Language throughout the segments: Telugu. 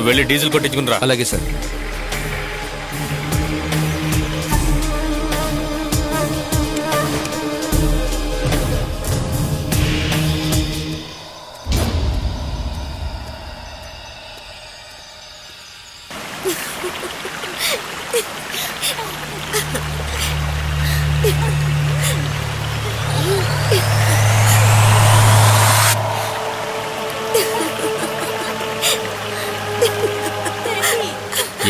నువ్వు వెళ్ళి డీజిల్ కొట్టించుకునిరా. అలాగే సార్.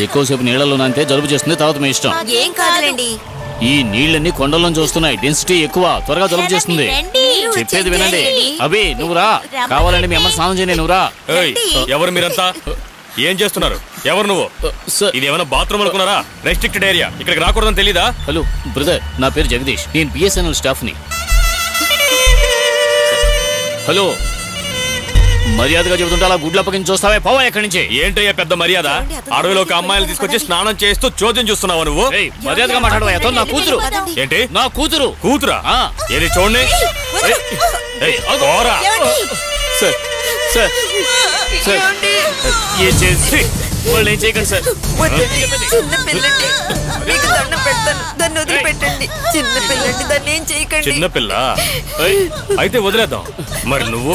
ఎక్కువసేపు నీళ్లలో అంతే జలుబు చేస్తుంది, తర్వాత మీ ఇష్టం. ఈ నీళ్ళన్ని కొండలను చూస్తున్నాయి, డెన్సిటీ ఎక్కువ, త్వరగా జలుబు చేస్తుంది. చెప్పేది వినండి. అభి నువ్వు రా, కావాలండి మీ అమ్మ స్నానం చేయండి, నువ్వు రా. ఎవరు మీరంతా? ఏం చేస్తున్నారు? ఎవరు నువ్వు? ఇది ఏమైనా బాత్రూమ్ అనుకున్నారా? రెస్ట్రిక్టెడ్ ఏరియా, ఇక్కడికి రాకూడదని తెలీదా? హలో బ్రదర్, నా పేరు జగదీష్, నేను BSNL స్టాఫ్ ని. హలో, మర్యాదగా చెబుతుంటే అలా గుడ్ల పక్కన చూస్తావే, పోవా ఎక్కడి నుంచి. ఏంటయ్యా పెద్ద మర్యాద, అడవిలో ఒక అమ్మాయిని తీసుకొచ్చి స్నానం చేస్తూ చోద్యం చూస్తున్నావు నువ్వు. మర్యాదగా మాట్లాడవా. నా కూతురు. ఏంటి నా కూతురు? కూతురా? ఏది చూడండి. సార్ సార్ సార్ ఏం చేసి వాళ్ళు ఏం చేయకండి సార్. చిన్నపిల్ల అయితే వదిలేద్దాం, మరి నువ్వు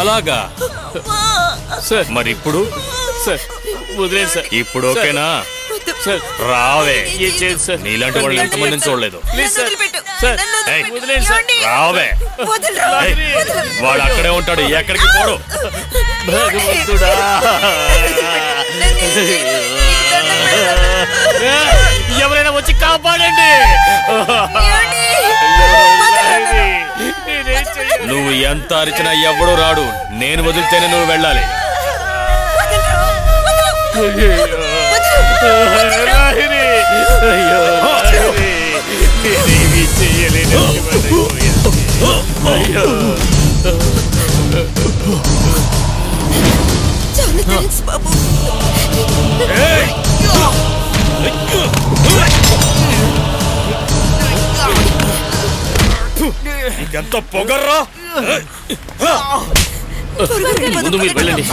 అలాగా సార్. మరి ఇప్పుడు సార్ వదిలేదు సార్. ఇప్పుడు ఓకేనా సార్? రావే, నీలాంటి వాళ్ళు ఎంతమంది చూడలేదు. రావే, వాడు అక్కడే ఉంటాడు, ఎక్కడికి పోడు. ఎవరైనా వచ్చి కాపాడండి. నువ్వు ఎంత అరిచినా ఎవడూ రాడు, నేను వదిలితేనే నువ్వు వెళ్ళాలి. ఎంత పొగర్రా. ముందు మీరు వెళ్ళండి.